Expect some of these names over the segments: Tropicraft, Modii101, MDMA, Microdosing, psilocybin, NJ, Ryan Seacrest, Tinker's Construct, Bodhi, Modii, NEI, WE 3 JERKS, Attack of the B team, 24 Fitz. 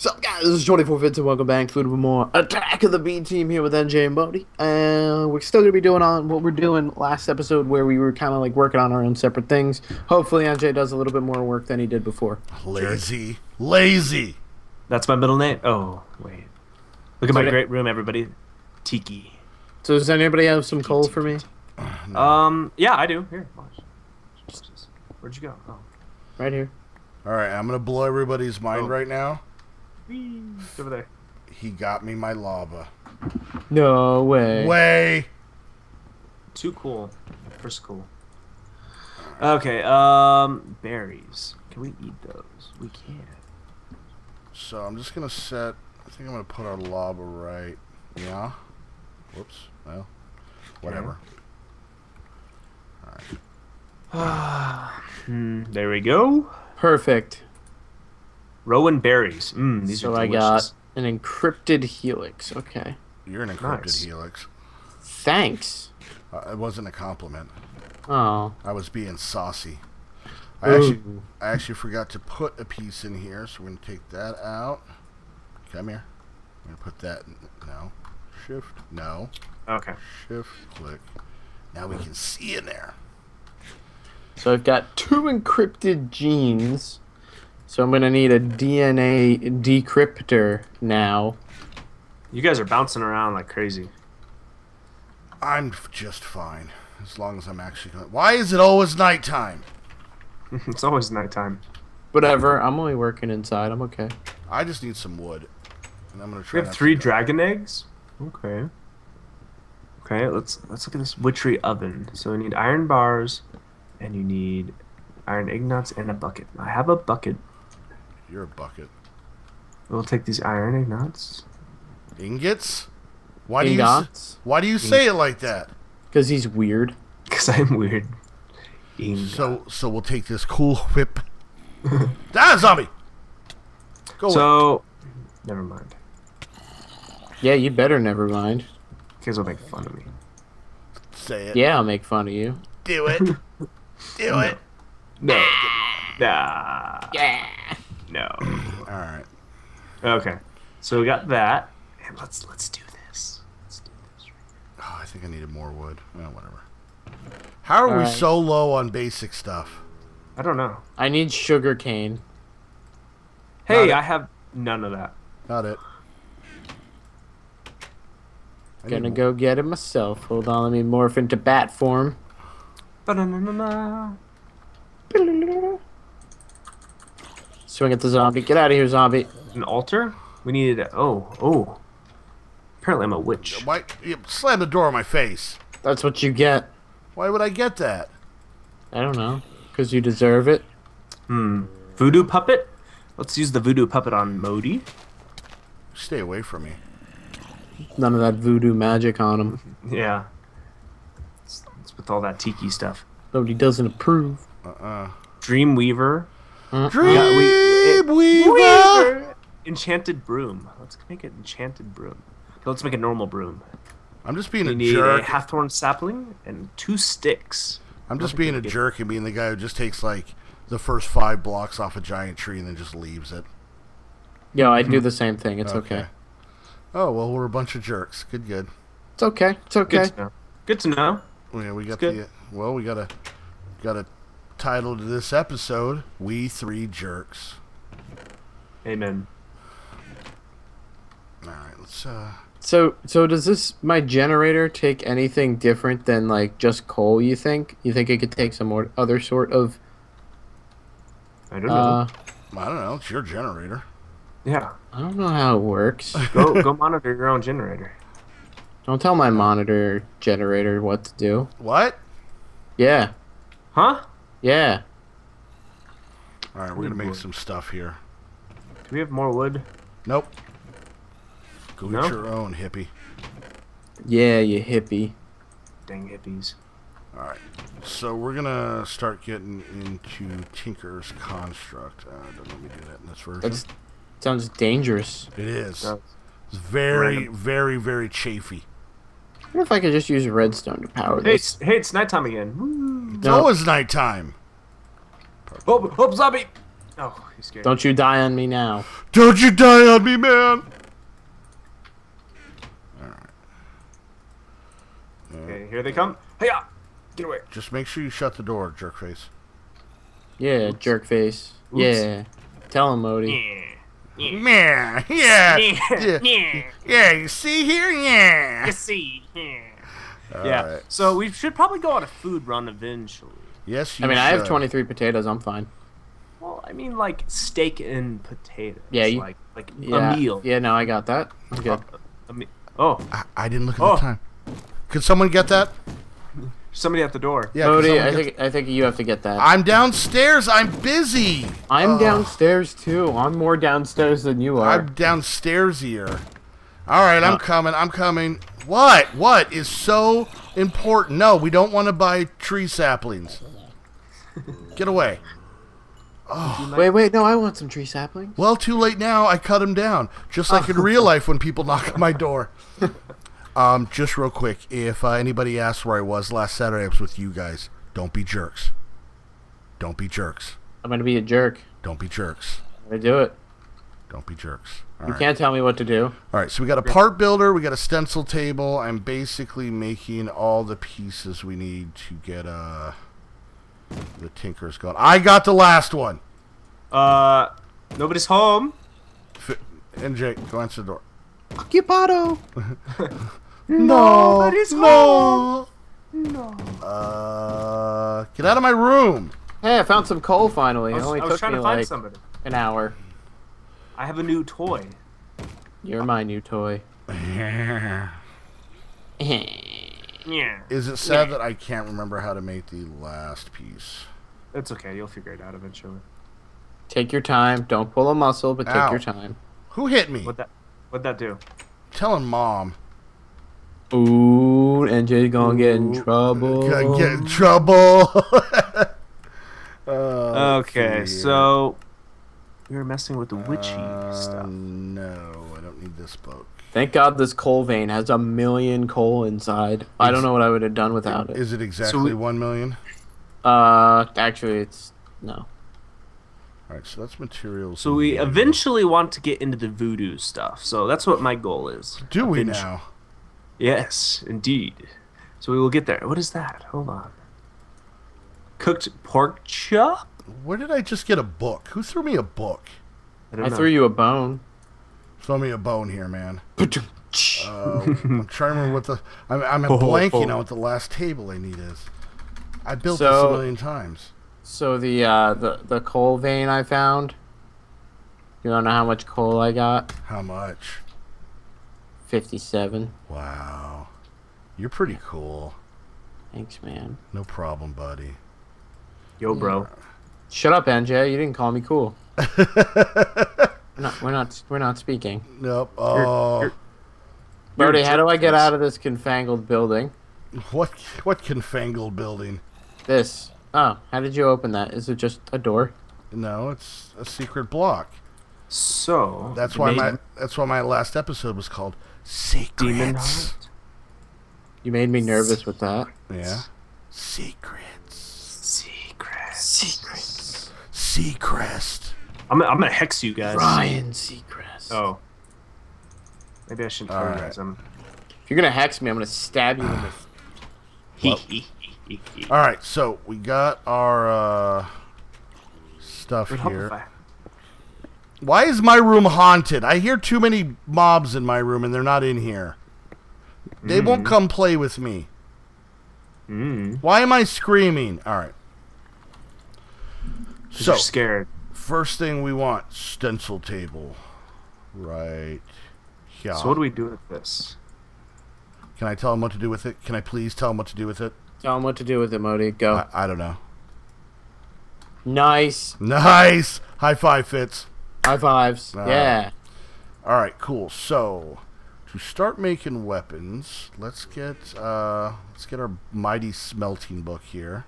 So guys, this is 24 Fitz and welcome back to more Attack of the B team here with NJ and Bodhi. And we're still going to be doing on what we're doing last episode where we were kind of like working on our own separate things. Hopefully NJ does a little bit more work than he did before. Lazy. Lazy. That's my middle name. Oh, wait. Look at my great room, everybody. Tiki. So does anybody have some coal for me? No. Yeah, I do. Here, watch. Where'd you go? Oh. Right here. Alright, I'm going to blow everybody's mind right now. Over there. He got me my lava. No way. Way. Too cool. First cool. Okay, berries. Can we eat those? We can. So I'm just gonna set, I think I'm gonna put our lava right. Yeah. Whoops. Well. Whatever. Okay. Alright. There we go. Perfect. Rowan berries. These are delicious. So I got an encrypted helix. Okay. You're an encrypted helix. Thanks. It wasn't a compliment. Oh. I was being saucy. I actually forgot to put a piece in here, so we're gonna take that out. Come here. I'm gonna put that in. No. Shift. No. Okay. Shift. Click. Now we can see in there. So I've got two encrypted genes. So I'm going to need a DNA decryptor now. You guys are bouncing around like crazy. I'm just fine. As long as I'm actually going to... Why is it always nighttime? It's always nighttime. Whatever. I'm only working inside. I'm okay. I just need some wood. And I'm going to try... We have 3 dragon eggs? Okay. Okay, let's look at this witchery oven. So we need iron bars, and you need iron egg nuts and a bucket. I have a bucket. You're a bucket. We'll take these iron egg nuts. Ingots? Why do you say it like that? Because he's weird. Because I'm weird. Ingots. So we'll take this cool whip. Ah, zombie! Go away. Never mind. Yeah, you better never mind. You guys will make fun of me. Say it. Yeah, I'll make fun of you. Do it. Do it. No. Nah. Yeah. No. All right. Okay. So we got that, and let's do this. Let's do this right now. Oh, I think I needed more wood. Oh, whatever. How are we so low on basic stuff? I don't know. I need sugar cane. Hey, I have none of that. Not it. I'm gonna go get it myself. Hold on, let me morph into bat form. Ba-da-na-na-na. Swing at the zombie. Get out of here, zombie. An altar? We needed a... Oh. Apparently I'm a witch. Why? You slammed the door in my face. That's what you get. Why would I get that? I don't know. Because you deserve it. Voodoo puppet? Let's use the voodoo puppet on Modii. Stay away from me. None of that voodoo magic on him. Yeah. It's with all that tiki stuff. Nobody doesn't approve. Dreamweaver. Dreamweaver. Enchanted broom. Let's make an enchanted broom. Okay, let's make a normal broom. I'm just being a jerk. Need a half-thorn sapling and 2 sticks. I'm just being a jerk and being the guy who just takes like the first 5 blocks off a giant tree and then just leaves it. Yeah, I do the same thing. It's okay. Oh well, we're a bunch of jerks. Good. It's okay. It's okay. Good to know. Good to know. Yeah, we got the we got a title to this episode, "We 3 JERKS." Amen. All right, let's. So does this my generator take anything different than like just coal? You think? You think it could take some more other sort of? I don't know. I don't know. It's your generator. Yeah. I don't know how it works. Go monitor your own generator. Don't tell my monitor generator what to do. What? Yeah. Huh? Yeah. All right, we're gonna make some stuff here. Do we have more wood? Nope. Go get your own, hippie. Yeah, you hippie. Dang hippies. All right, so we're gonna start getting into Tinker's Construct. Don't let me do that in this version. That sounds dangerous. It is. It's very, very, very chafy. I wonder if I could just use redstone to power this. Hey, it's nighttime again. It's always nighttime. Oh, zombie! Oh, he's scared. Don't you die on me now. Don't you die on me, man! Alright. Okay, here they come. Hey-ya! Get away. Just make sure you shut the door, jerkface. Yeah, oops. Jerkface. Oops. Yeah. Tell him, Modi. Yeah. Yeah. Yeah. Yeah. Yeah. You see here? Yeah. You see. Yeah. Yeah. Right. So we should probably go on a food run eventually. Yes, you should. I mean, I have 23 potatoes. I'm fine. Well, I mean, like steak and potatoes. Yeah. You, like yeah, a meal. Yeah. No, I got that. I'm good. Oh. I didn't look at the time. Could someone get that? Somebody at the door. Yeah, Bodhi, I think you have to get that. I'm downstairs. I'm busy. I'm downstairs too. I'm more downstairs than you are. I'm downstairs-ier. All right, I'm coming. I'm coming. What? What is so important? No, we don't want to buy tree saplings. Get away. Oh. Wait. No, I want some tree saplings. Well, too late now. I cut them down. Just like in real life when people knock on my door. Just real quick, if anybody asks where I was last Saturday, I was with you guys. Don't be jerks. Don't be jerks. I'm gonna be a jerk. Don't be jerks. I'm gonna do it. Don't be jerks. You can't tell me what to do. All right, so we got a part builder, we got a stencil table. I'm basically making all the pieces we need to get the Tinker's going. I got the last one. Nobody's home. NJ, go answer the door. Occupado. No, no, no. Get out of my room. Hey, I found some coal finally. It only took me like an hour. I have a new toy. You're my new toy. Yeah. Is it sad that I can't remember how to make the last piece? That's okay. You'll figure it out eventually. Take your time. Don't pull a muscle, but take your time. Who hit me? What'd that do? Telling mom. Ooh, NJ gonna get in trouble. Gonna get in trouble. Okay, so we were messing with the witchy stuff. No, I don't need this boat. Thank God this coal vein has 1 million coal inside. I don't know what I would have done without it. Is it exactly 1 million? Actually, it's no. All right, so that's materials. So we eventually want to get into the voodoo stuff. So that's what my goal is. Do we now? Yes, indeed. So we will get there. What is that? Hold on. Cooked pork chop? Where did I just get a book? Who threw me a book? I threw you a bone. Throw me a bone here, man. I'm trying to remember what the... I'm blanking on what the last table I need is. I built this 1 million times. So the coal vein I found. You don't know how much coal I got? How much? 57. Wow. You're pretty cool. Thanks, man. No problem, buddy. Yo, bro. Shut up, NJ. You didn't call me cool. we're not speaking. Nope. Oh. Bodhi, how do I get out of this confangled building? What confangled building? This. Oh, how did you open that? Is it just a door? No, it's a secret block. So that's why my last episode was called Secrets. You made me nervous with that. Yeah. Secrets. Secrets. Secrets. Seacrest. I'm gonna hex you guys. Ryan Seacrest. Oh. Maybe I shouldn't tell you guys. If you're gonna hex me, I'm gonna stab you in the hee. All right, so we got our stuff here. Why is my room haunted? I hear too many mobs in my room, and they're not in here. They won't come play with me. Why am I screaming? All right. So you're scared. First thing we want, stencil table. Right. Yeah. So what do we do with this? Can I tell him what to do with it? Can I please tell him what to do with it? Tell him what to do with it, Modi. Go. I don't know. Nice. Nice. High five, Fitz. High fives. Yeah. All right, cool. So, to start making weapons, let's get our mighty smelting book here.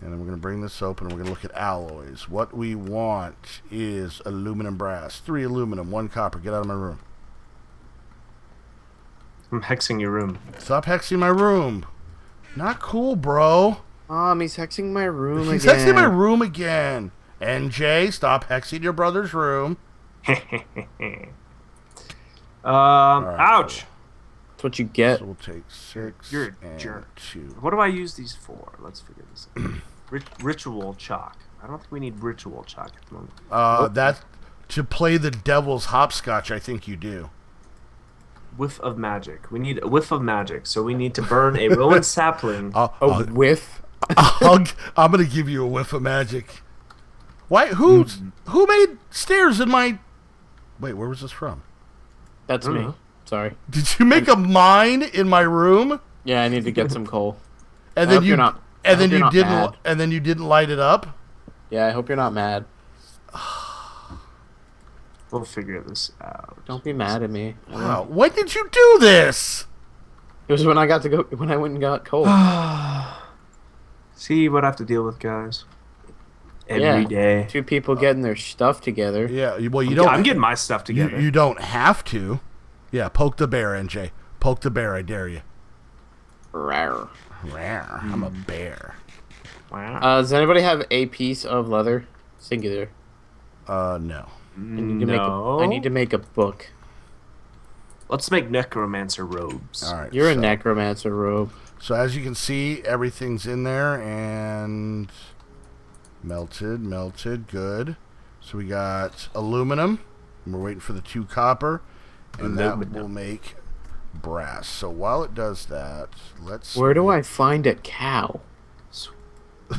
And then we're going to bring this open and we're going to look at alloys. What we want is aluminum brass. 3 aluminum, 1 copper. Get out of my room. I'm hexing your room. Stop hexing my room. Not cool, bro. Mom, he's hexing my room again. NJ, stop hexing your brother's room. Right, ouch. So that's what you get. So we'll take 6. You're a jerk. 2. What do I use these for? Let's figure this out. Ritual chalk. I don't think we need ritual chalk at the moment. That to play the devil's hopscotch, I think you do. Whiff of magic. We need a whiff of magic, so we need to burn a ruined sapling. A whiff. I'm gonna give you a whiff of magic. Why? Who made stairs in my? Wait, where was this from? That's me. Sorry. Did you make a mine in my room? Yeah, I need to get some coal. And I then you not, and then you didn't mad. And then you didn't light it up. Yeah, I hope you're not mad. We'll figure this out. Don't be mad at me. Wow. When did you do this? It was when I got to go. When I went and got coal. See what I have to deal with, guys. Every day. 2 people getting their stuff together. Yeah. Well, you don't. I'm getting my stuff together. You don't have to. Yeah. Poke the bear, NJ. Poke the bear. I dare you. Rawr. Rawr. I'm a bear. Wow. Does anybody have a piece of leather? Singular. No. I need to make a book. Let's make necromancer robes. All right, You're a necromancer robe. So as you can see, everything's in there and melted, good. So we got aluminum. And we're waiting for the 2 copper, and that will make brass. So while it does that, let's. Where do I find a cow?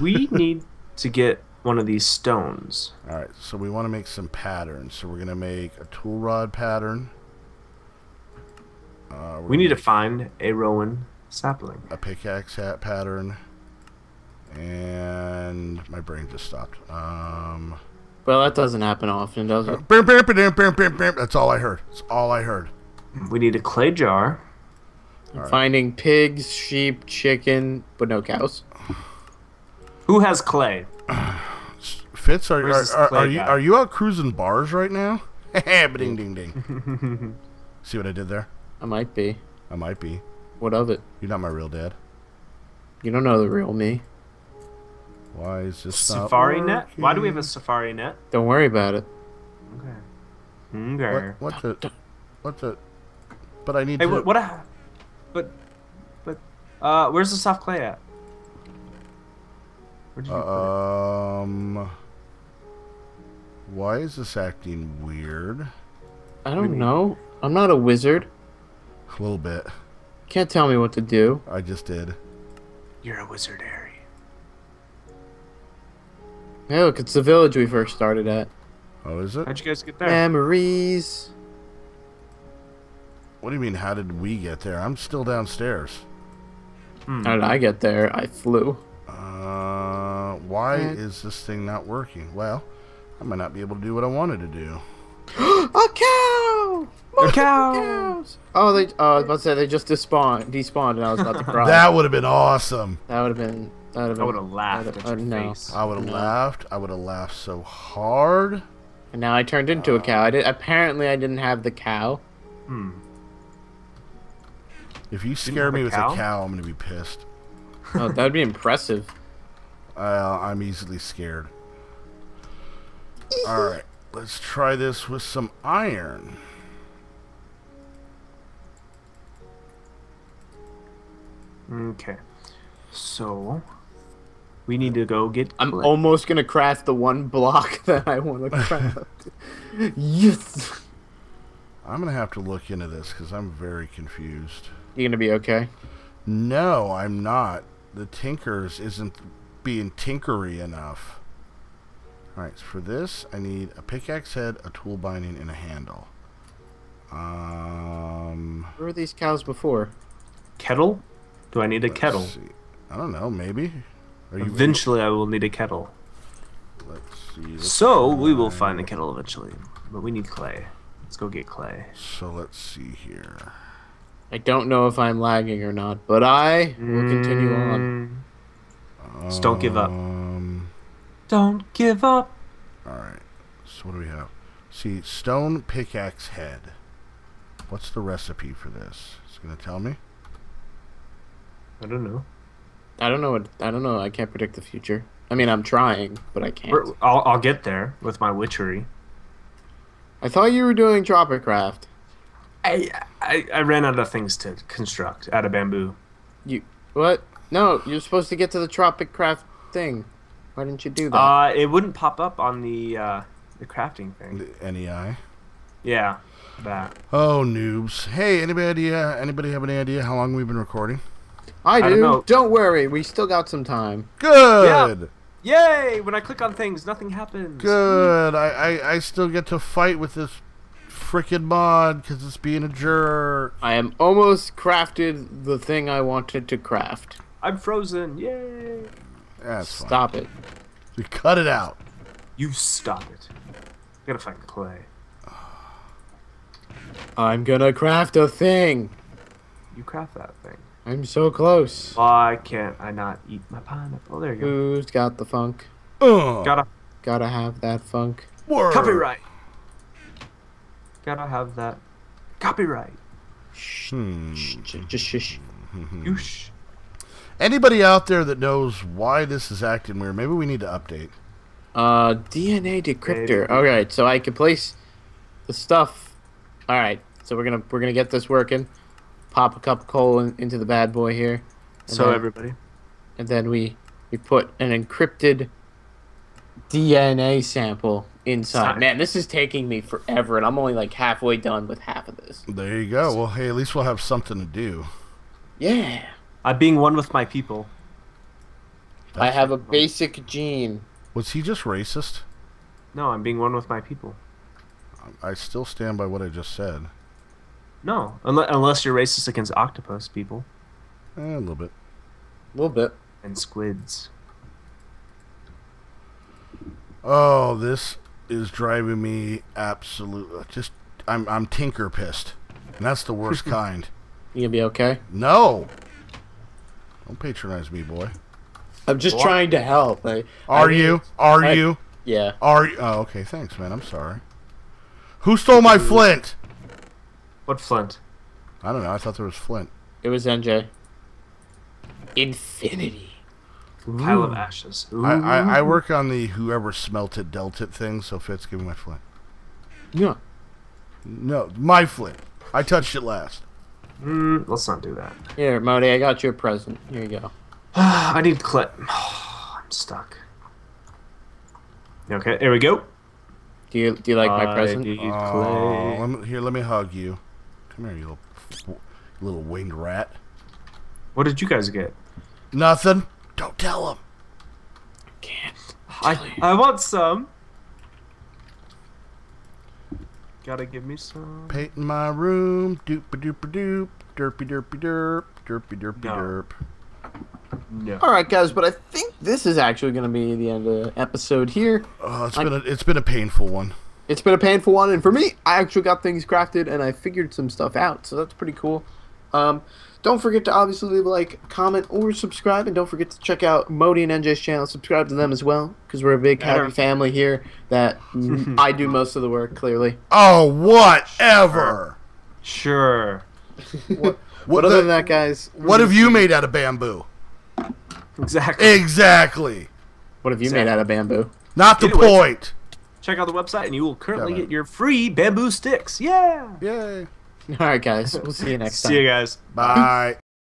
We need to get one of these stones. All right, so we want to make some patterns. So we're going to make a tool rod pattern. We need to find a rowan sapling. A pickaxe hat pattern. And my brain just stopped. Well, that doesn't happen often, does it? That's all I heard. That's all I heard. We need a clay jar. I'm finding pigs, sheep, chicken, but no cows. Who has clay? Fitz, are you out cruising bars right now? Ding, ding, ding. See what I did there? I might be. I might be. What of it? You're not my real dad. You don't know the real me. Why is this safari net? Why do we have a safari net? Don't worry about it. Okay. Okay. What's it? But I need to. But where's the soft clay at? Where did you put it? Why is this acting weird? I don't know. I'm not a wizard. A little bit. Can't tell me what to do. I just did. You're a wizard, Harry. Hey, look, it's the village we first started at. Oh, is it? How'd you guys get there? Memories. What do you mean, how did we get there? I'm still downstairs. How did I get there? I flew. Why is this thing not working? Well, I might not be able to do what I wanted to do. A cow! Cows! Oh, I was about to say they just despawned, and I was about to cry. That would have been awesome. That would have been. I would have laughed at your face. I would have laughed. I would have laughed so hard. And now I turned into a cow. Apparently, I didn't have the cow. If you scare me with a cow, I'm gonna be pissed. Oh, that would be impressive. I'm easily scared. All right, let's try this with some iron. Okay, so we need to go get. I'm almost gonna craft the 1 block that I want to craft. Yes. I'm gonna have to look into this because I'm very confused. You gonna be okay? No, I'm not. The Tinkers isn't being tinkery enough. Alright, so for this, I need a pickaxe head, a tool binding, and a handle. Where were these cows before? Kettle? Do I need a kettle? See. I don't know, maybe. Eventually I will need a kettle. Let's see. So, we will find a kettle eventually. But we need clay. Let's go get clay. So, let's see here. I don't know if I'm lagging or not, but I will continue on. Just don't give up. Don't give up. Alright, so what do we have? See, stone pickaxe head. What's the recipe for this? It's going to tell me? I don't know. I don't know. I can't predict the future. I mean, I'm trying, but I can't. I'll get there with my witchery. I thought you were doing Tropicraft. I ran out of things to construct out of bamboo. You what? No, you're supposed to get to the Tropicraft thing. Why didn't you do that? It wouldn't pop up on the crafting thing. The NEI. Yeah, that. Oh, noobs. Hey, anybody have any idea how long we've been recording? I do. Don't worry, we still got some time. Good. Yeah. Yay! When I click on things, nothing happens. Good. I still get to fight with this frickin' mod because it's being a jerk. I am almost crafted the thing I wanted to craft. I'm frozen. Yay! That's stop fine. It. We cut it out. You stop it. I gotta find clay. I'm gonna craft a thing. You craft that thing. I'm so close. Why can't I not eat my pineapple? There you go. Who's got the funk? Gotta have that funk. Word. Copyright. Gotta have that copyright. Shh. Yoosh. Anybody out there that knows why this is acting weird? Maybe we need to update. DNA decryptor. All right, so I can place the stuff. All right, so we're gonna get this working. Pop a cup of coal into the bad boy here. So then, everybody. And then we put an encrypted DNA sample inside. Man, this is taking me forever, and I'm only like halfway done with half of this. There you go. Well, hey, at least we'll have something to do. Yeah. I'm being one with my people. I have a basic gene. Was he just racist? No, I'm being one with my people. I still stand by what I just said. No, unless you're racist against octopus people. A little bit. A little bit. And squids. Oh, this is driving me absolutely... I'm tinker pissed. And that's the worst kind. You gonna be okay? No! Don't patronize me, boy. I'm just trying to help. Are you? Yeah. Are you? Oh, okay, thanks, man. I'm sorry. Who stole my flint? What flint? I don't know. I thought there was flint. It was NJ. Infinity. Ooh. Pile of ashes. I work on the whoever smelt it, dealt it thing, so Fitz, give me my flint. Yeah. No, my flint. I touched it last. Let's not do that. Here, Modii, I got you a present. Here you go. I need clip. Oh, I'm stuck. Okay, here we go. Do you like my present? Oh, let me hug you. Come here, you little winged rat. What did you guys get? Nothing. Don't tell him. I can't. I want some. Gotta give me some. Paint in my room. Doop-a-doop-a-doop. Derpy-derpy-derp. Derpy-derpy-derp. No. All right, guys, but I think this is actually going to be the end of the episode here. It's been a painful one. It's been a painful one, and for me, I actually got things crafted, and I figured some stuff out, so that's pretty cool. Don't forget to obviously leave a like, comment, or subscribe, and don't forget to check out Modii and NJ's channel. Subscribe to them as well, because we're a big, happy family here that I do most of the work, clearly. Oh, whatever! Sure. But other than that, guys... What have you made out of bamboo? Exactly. What have you made out of bamboo? Not the point. Check out the website, and you will currently get your free bamboo sticks. Yeah. Yay. All right, guys. We'll see you next time. See you guys. Bye.